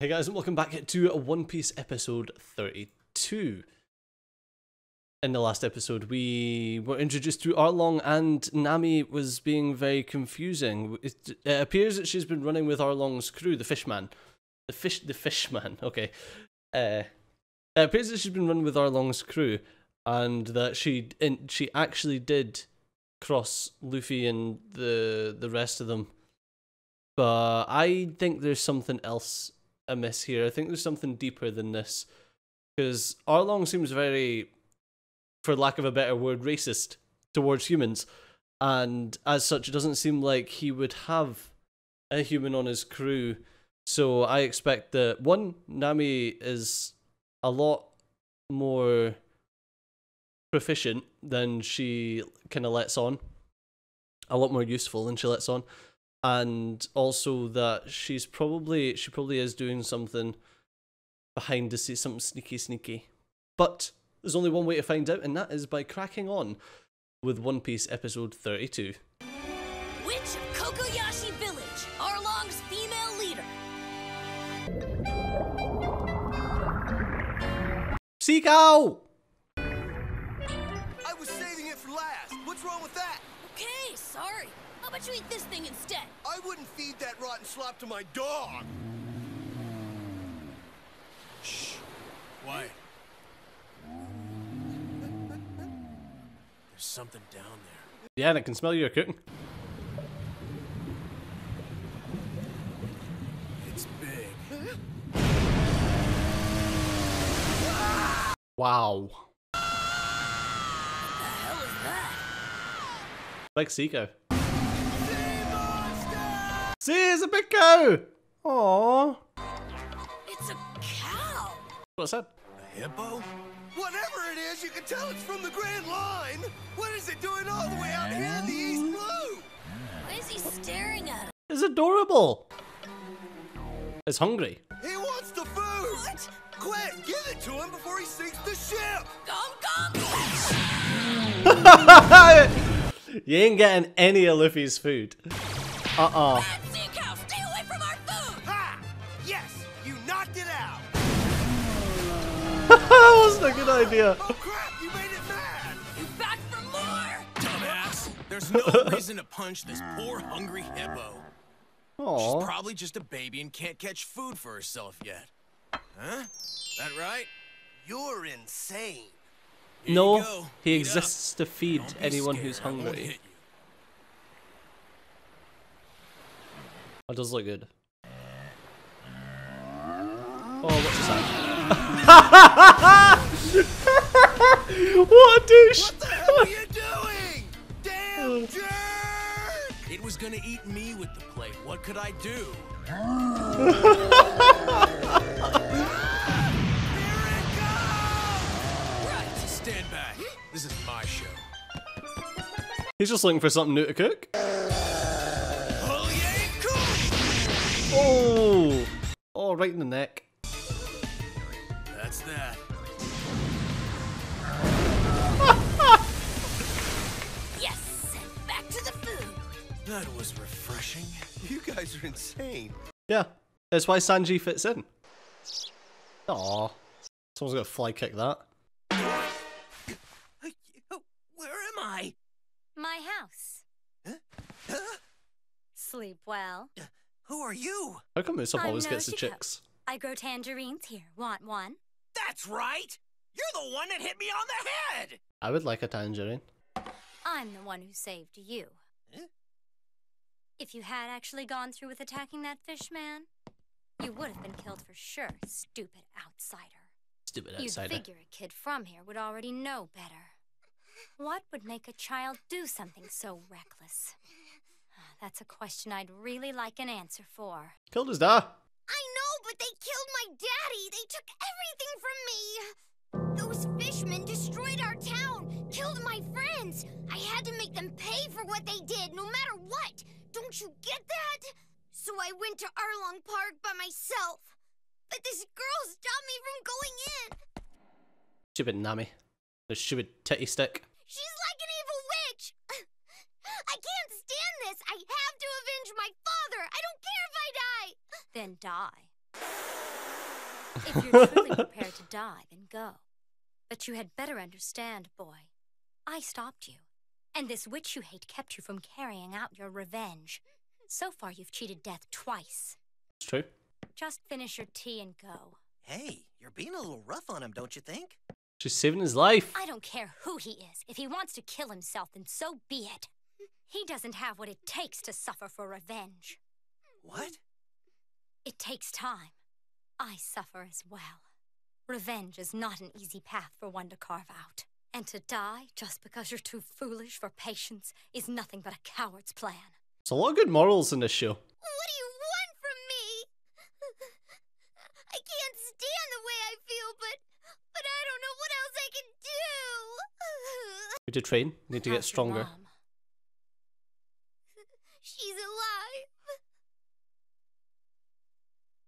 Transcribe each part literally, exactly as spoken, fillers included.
Hey guys, and welcome back to One Piece episode thirty-two. In the last episode, we were introduced to Arlong, and Nami was being very confusing. It, it appears that she's been running with Arlong's crew, the fishman. The fish, the fishman, okay. Uh, it appears that she's been running with Arlong's crew, and that she in, she actually did cross Luffy and the the rest of them. But I think there's something else amiss here. I think there's something deeper than this, because Arlong seems very, for lack of a better word, racist towards humans, and as such it doesn't seem like he would have a human on his crew. So I expect that, one, Nami is a lot more proficient than she kind of lets on, a lot more useful than she lets on. And also that she's probably, she probably is doing something behind the scenes, something sneaky, sneaky. But there's only one way to find out, and that is by cracking on with One Piece episode thirty-two. Witch of Kokoyashi Village, Arlong's female leader. Seiko! I was saving it for last. What's wrong with that? Okay, sorry. How about you eat this thing instead? I wouldn't feed that rotten slop to my dog. Shh. Why? There's something down there. Yeah, and I can smell your cooking. It's big. Wow. What the hell is that? Like Seiko. See, it's a big cow! Aww. It's a cow! What's that? A hippo? Whatever it is, you can tell it's from the Grand Line! What is it doing all the way out here in the East Blue? Why is he staring at us? It's adorable! It's hungry. He wants the food! What? Quick, give it to him before he sinks the ship! Gom gom! You ain't getting any of Luffy's food. Uh-uh. That was a good idea. Oh crap, you made it mad. You back for more? Dumbass. There's no reason to punch this poor hungry hippo. Aww. She's probably just a baby and can't catch food for herself yet. Huh? That right? You're insane. Here no, he Eat exists up. to feed anyone scared. who's hungry. That does look good. Oh, what's that? What a douche! What the hell are you doing? Damn jerk! It was gonna eat me with the plate. What could I do? Ah, here it goes! Right, stand back. This is my show. He's just looking for something new to cook. Oh, yeah, cool. Oh, oh, right in the neck. That's that. Yes! Back to the food! That was refreshing. You guys are insane. Yeah, that's why Sanji fits in. Aww. Someone's gonna fly kick that. Where am I? My house. Huh? Huh? Sleep well. Uh, who are you? How come this always gets the chicks? I grow tangerines here. Want one? That's right! You're the one that hit me on the head! I would like a tangerine. I'm the one who saved you. Huh? If you had actually gone through with attacking that fish man, you would have been killed for sure, stupid outsider. Stupid outsider. You'd figure a kid from here would already know better. What would make a child do something so reckless? That's a question I'd really like an answer for. Killed his dad. I know, but they killed my daddy. They took everything from me. Those fishmen destroyed our town, killed my friends. I had to make them pay for what they did, no matter what. Don't you get that? So I went to Arlong Park by myself. But this girl stopped me from going in. Stupid Nami. The stupid titty stick. She's like an evil witch. I can't stand this. I have to avenge my father. I don't care if I die. Then die. if you're truly prepared to die, then go. But you had better understand, boy. I stopped you, and this witch you hate kept you from carrying out your revenge. So far, you've cheated death twice. It's true. Just finish your tea and go. Hey, you're being a little rough on him, don't you think? She's saving his life. I don't care who he is. If he wants to kill himself, then so be it. He doesn't have what it takes to suffer for revenge. What? It takes time. I suffer as well. Revenge is not an easy path for one to carve out. And to die just because you're too foolish for patience is nothing but a coward's plan. There's a lot of good morals in this show. What do you want from me? I can't stand the way I feel, but but I don't know what else I can do. Need to train. Need to How's get stronger. Mom? She's alive.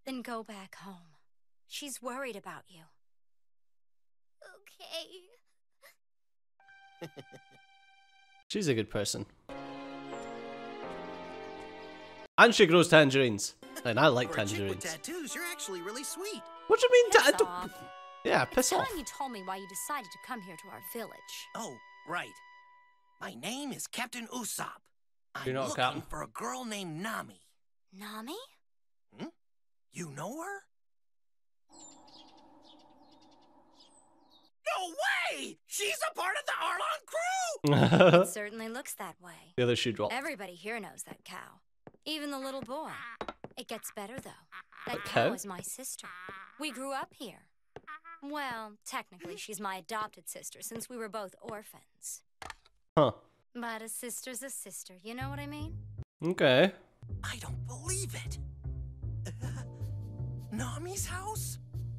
Then go back home. She's worried about you. Okay. She's a good person. And she grows tangerines. And I like tangerines. With tattoos, you're actually really sweet. What do you mean tattoo? Yeah, piss off. Tell me you told me why you decided to come here to our village. Oh, right. My name is Captain Usopp. You're I'm not looking Captain. for a girl named Nami. Nami? Hmm? You know her? No way! She's a part of the Arlong crew! It certainly looks that way. The other shoe dropped. Everybody here knows that cow. Even the little boy. It gets better, though. That okay. cow is my sister. We grew up here. Well, technically, she's my adopted sister, since we were both orphans. Huh. But a sister's a sister, you know what I mean? Okay. I don't believe it. Uh, Nami's house?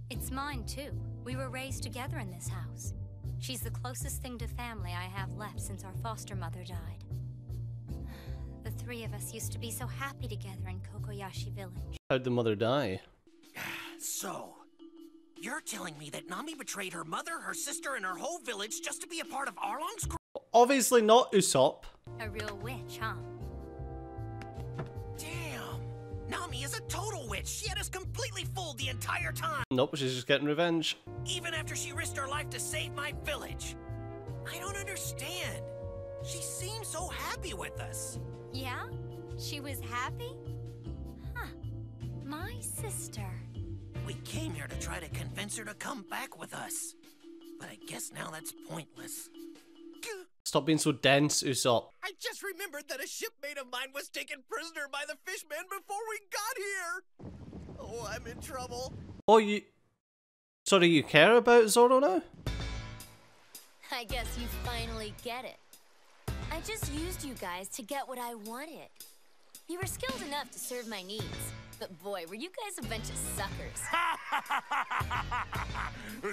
It's mine, too. We were raised together in this house. She's the closest thing to family I have left since our foster mother died. The three of us used to be so happy together in Kokoyashi Village. How'd the mother die? So, you're telling me that Nami betrayed her mother, her sister, and her whole village just to be a part of Arlong's crew? Obviously not Usopp. A real witch, huh? Damn! Nami is a total witch! She had us completely fooled the entire time! Nope, she's just getting revenge. Even after she risked her life to save my village. I don't understand. She seems so happy with us. Yeah? She was happy? Huh. My sister. We came here to try to convince her to come back with us. But I guess now that's pointless. Stop being so dense, Usopp. I just remembered that a shipmate of mine was taken prisoner by the fishman before we got here. Oh, I'm in trouble. Oh, you... Sorry, you care about Zoro now? I guess you finally get it. I just used you guys to get what I wanted. You were skilled enough to serve my needs, but boy, were you guys a bunch of suckers.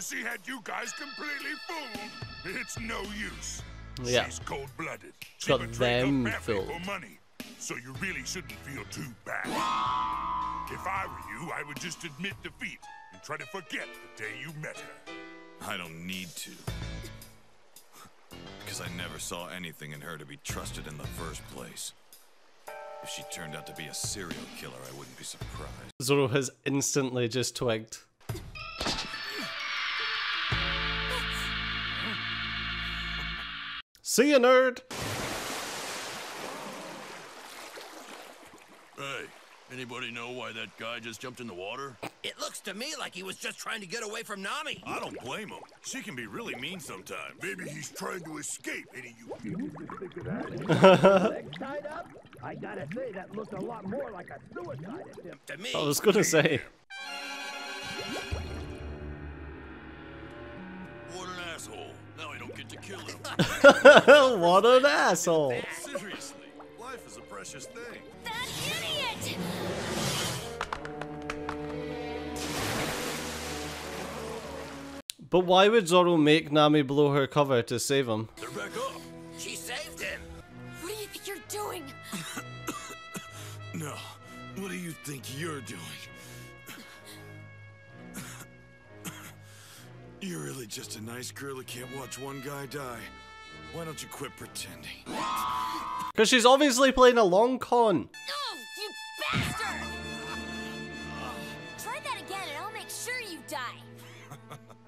She had you guys completely fooled. It's no use. Yeah. She's cold-blooded. She got them filled. For money, so you really shouldn't feel too bad. If I were you, I would just admit defeat and try to forget the day you met her. I don't need to. Because I never saw anything in her to be trusted in the first place. If she turned out to be a serial killer, I wouldn't be surprised. Zoro has instantly just twigged. See ya, nerd! Hey, anybody know why that guy just jumped in the water? It looks to me like he was just trying to get away from Nami. I don't blame him. She can be really mean sometimes. Maybe he's trying to escape, any you. Tied up? I gotta say that looked a lot more like a suicide attempt to me. I was gonna say. What an asshole! Now I don't get to kill him. What an asshole! Seriously, life is a precious thing. That idiot! But why would Zoro make Nami blow her cover to save him? They're back up. She saved him. What do you think you're doing? No. What do you think you're doing? You're really just a nice girl that can't watch one guy die. Why don't you quit pretending? Because she's obviously playing a long con. No, you bastard! Try that again and I'll make sure you die.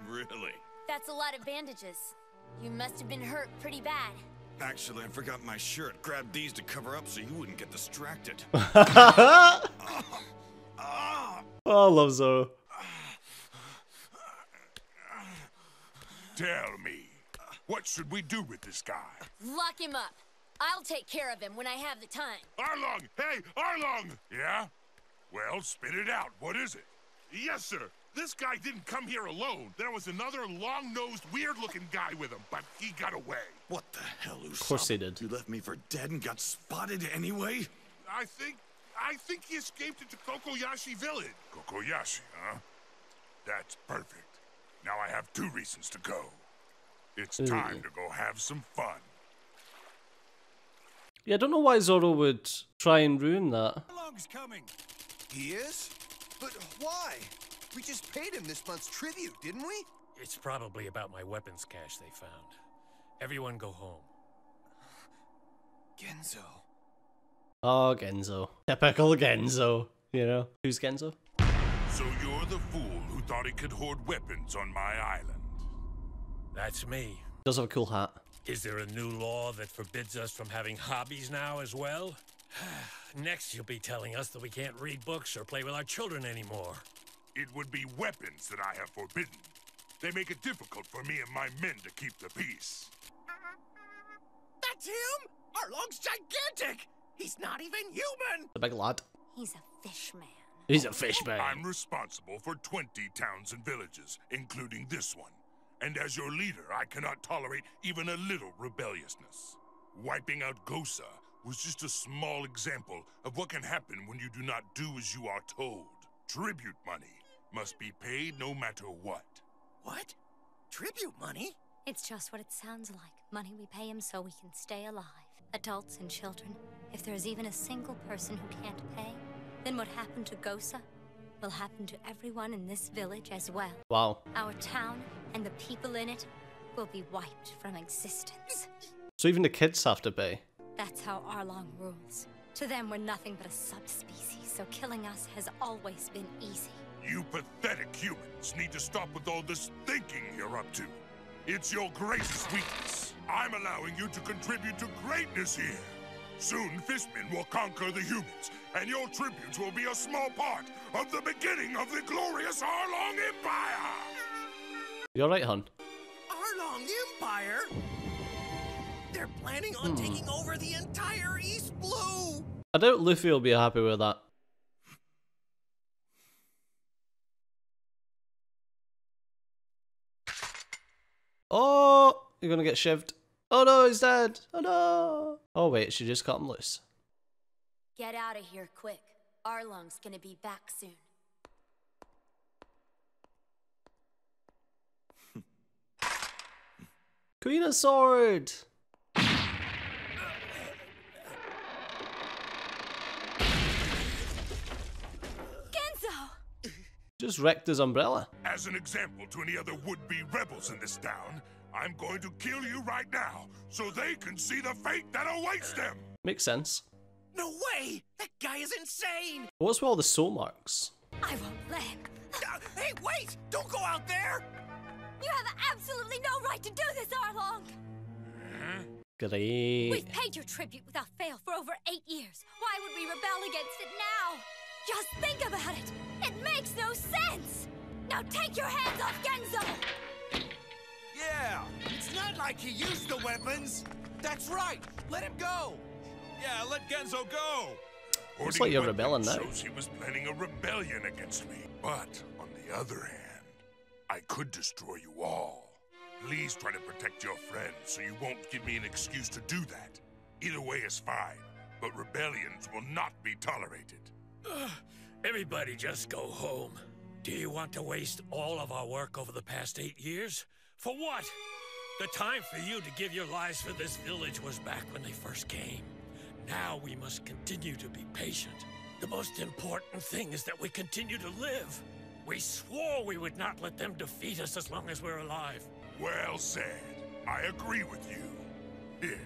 Really? That's a lot of bandages. You must have been hurt pretty bad. Actually, I forgot my shirt. Grabbed these to cover up so you wouldn't get distracted. uh, uh, oh, I love Zoro. Tell me, what should we do with this guy? Lock him up. I'll take care of him when I have the time. Arlong! Hey, Arlong! Yeah? Well, spit it out. What is it? Yes, sir. This guy didn't come here alone. There was another long-nosed, weird-looking guy with him, but he got away. What the hell, Usopp? Of course he did. You left me for dead and got spotted anyway? I think... I think he escaped into Kokoyashi Village. Kokoyashi, huh? That's perfect. Now I have two reasons to go. It's time Ooh. to go have some fun. Yeah, I don't know why Zoro would try and ruin that. Arlong's coming. He is? But why? We just paid him this month's tribute, didn't we? It's probably about my weapons cache they found. Everyone go home. Genzo. Oh, Genzo. Typical Genzo. You know? Who's Genzo? So you're the fool who thought he could hoard weapons on my island. That's me. Does have a cool hat. Is there a new law that forbids us from having hobbies now as well? Next you'll be telling us that we can't read books or play with our children anymore. It would be weapons that I have forbidden. They make it difficult for me and my men to keep the peace. That's him? Arlong's gigantic! He's not even human! The big lot. He's a fish man. He's a fish man. I'm responsible for twenty towns and villages, including this one. And as your leader, I cannot tolerate even a little rebelliousness. Wiping out Gosa was just a small example of what can happen when you do not do as you are told. Tribute money must be paid no matter what. What? Tribute money? It's just what it sounds like. Money we pay him so we can stay alive. Adults and children. If there's even a single person who can't pay, then what happened to Gosa will happen to everyone in this village as well. Wow. Our town and the people in it will be wiped from existence. So even the kids have to pay. That's how Arlong rules. To them, we're nothing but a subspecies, so killing us has always been easy. You pathetic humans need to stop with all this thinking you're up to. It's your greatest weakness. I'm allowing you to contribute to greatness here. Soon, fishmen will conquer the humans, and your tributes will be a small part of the beginning of the glorious Arlong Empire! You're right, hon. Arlong Empire? They're planning on hmm. taking over the entire East Blue! I doubt Luffy will be happy with that. Oh! You're gonna get shivved. Oh no, he's dead! Oh no! Oh wait, she just cut him loose. Get out of here quick. Arlong's gonna be back soon. Queen of Sword! Genzo! Just wrecked his umbrella. As an example to any other would-be rebels in this town, I'm going to kill you right now, so they can see the fate that awaits them! Makes sense. No way! That guy is insane! What's with all the soul marks? I won't let him. Uh, hey, wait! Don't go out there! You have absolutely no right to do this, Arlong! Great. We've paid your tribute without fail for over eight years. Why would we rebel against it now? Just think about it! It makes no sense! Now take your hands off Genzo! Yeah! It's not like he used the weapons! That's right! Let him go! Yeah, let Genzo go! Looks like you're rebelling now. Shows he was planning a rebellion against me. But, on the other hand, I could destroy you all. Please try to protect your friends so you won't give me an excuse to do that. Either way is fine, but rebellions will not be tolerated. Ugh. Everybody just go home. Do you want to waste all of our work over the past eight years? For what? The time for you to give your lives for this village was back when they first came. Now we must continue to be patient. The most important thing is that we continue to live. We swore we would not let them defeat us as long as we're alive. Well said. I agree with you. Here,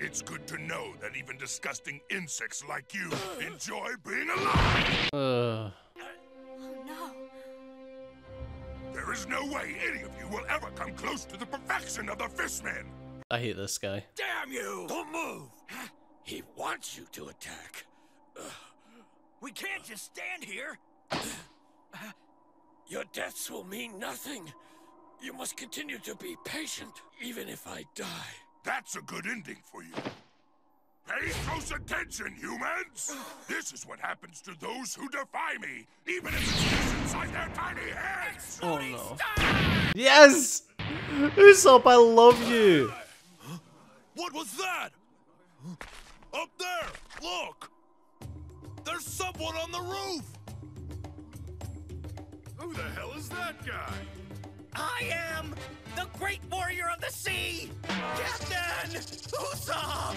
it's good to know that even disgusting insects like you enjoy being alive. Uh. Oh no. There is no way any of you will ever come close to the perfection of the fishman. I hate this guy. Damn you! Don't move! He wants you to attack. We can't just stand here. Your deaths will mean nothing. You must continue to be patient, even if I die. That's a good ending for you. Pay close attention, humans! This is what happens to those who defy me, even if it's inside their tiny heads! Oh no. Yes! Usopp, I love you! What was that? Up there! Look! There's someone on the roof! Who the hell is that guy? I am the great warrior of the sea! Captain Usopp!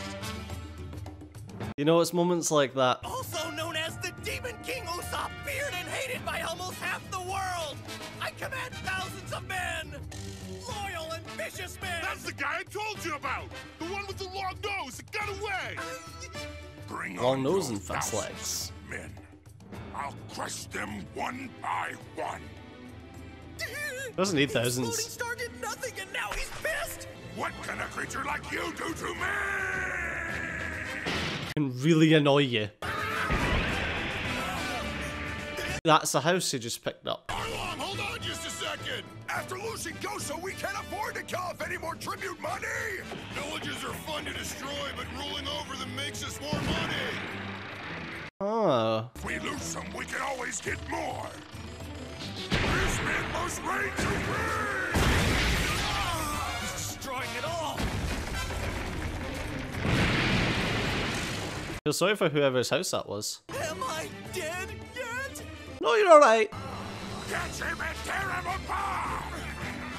You know, it's moments like that. Also known as the Demon King Usopp, feared and hated by almost half the world! I command thousands of men! Loyal and vicious men! That's the guy I told you about! The one with the long nose that got away! Bring long on nose and fast legs. Men. I'll crush them one by one. Doesn't need thousands. He started nothing and now he's pissed! What can a creature like you do to me? Can really annoy you. That's the house he just picked up. Arlong, hold on just a second! After losing Gosa, we can't afford to cough any more tribute money! Villages are fun to destroy, but ruling over them makes us more money! Oh. If we lose them, we can always get more! This man must reign supreme! Oh, he's destroying it all! Feel sorry for whoever's house that was. Am I dead yet? No, you're alright. Catch him and tear him apart!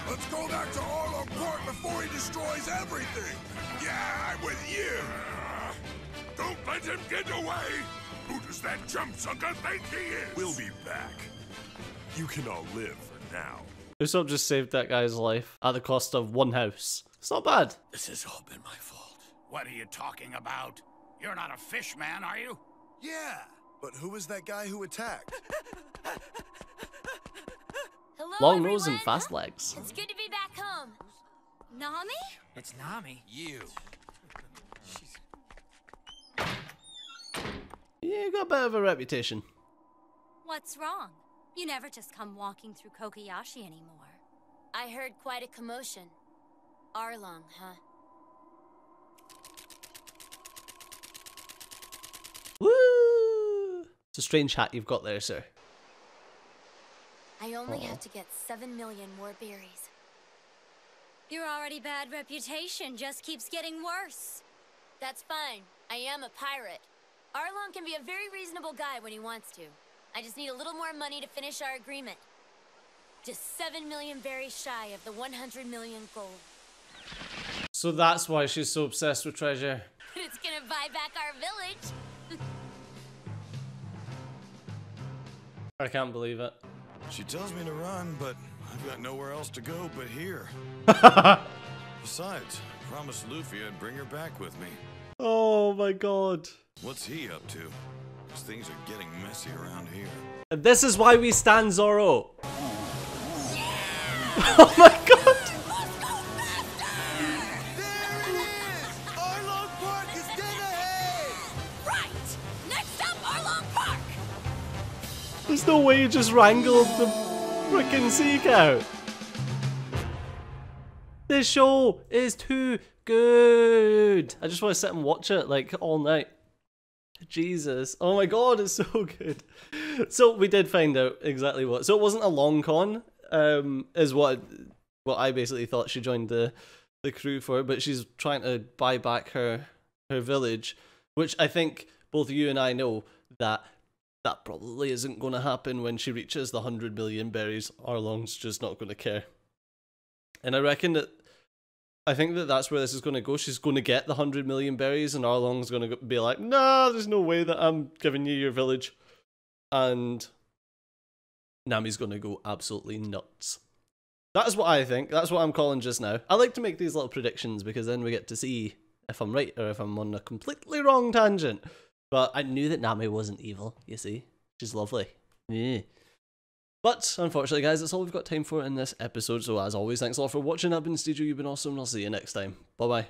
Let's go back to Arlong Park before he destroys everything! Yeah, I'm with you! Don't let him get away! Who does that jump sucker think he is? We'll be back. You can all live for now. Usopp just saved that guy's life at the cost of one house. It's not bad. This has all been my fault. What are you talking about? You're not a fish man, are you? Yeah, but who was that guy who attacked? Hello, long nose and fast legs. It's good to be back home. Nami? It's Nami. You. She's... You got a bit of a reputation. What's wrong? You never just come walking through Kobayashi anymore. I heard quite a commotion. Arlong, huh? Woo! It's a strange hat you've got there, sir. I only Aww. have to get seven million more berries. Your already bad reputation just keeps getting worse. That's fine. I am a pirate. Arlong can be a very reasonable guy when he wants to. I just need a little more money to finish our agreement. Just seven million berries shy of the one hundred million gold. So that's why she's so obsessed with treasure. It's gonna buy back our village. I can't believe it. She tells me to run, but I've got nowhere else to go but here. Besides, I promised Luffy I'd bring her back with me. Oh my god. What's he up to? Things are getting messy around here. And this is why we stand Zoro. Yeah! Oh my god! There it is! Arlong Park is dead ahead! Right! Next up, Arlong Park! There's no way you just wrangled the frickin' sea cow. This show is too good. I just want to sit and watch it like all night. Jesus. Oh my god, it's so good. So we did find out exactly what. So it wasn't a long con, um, is what what I basically thought she joined the, the crew for, but she's trying to buy back her her village, which I think both you and I know that that probably isn't going to happen when she reaches the one hundred million berries. Arlong's just not going to care. And I reckon that I think that that's where this is going to go. She's going to get the one hundred million berries and Arlong's going to be like, nah, there's no way that I'm giving you your village. And Nami's going to go absolutely nuts. That is what I think. That's what I'm calling just now. I like to make these little predictions because then we get to see if I'm right or if I'm on a completely wrong tangent. But I knew that Nami wasn't evil, you see. She's lovely. Yeah. But unfortunately, guys, that's all we've got time for in this episode. So as always, thanks a lot for watching. I've been Steejo, you've been awesome, and I'll see you next time. Bye bye.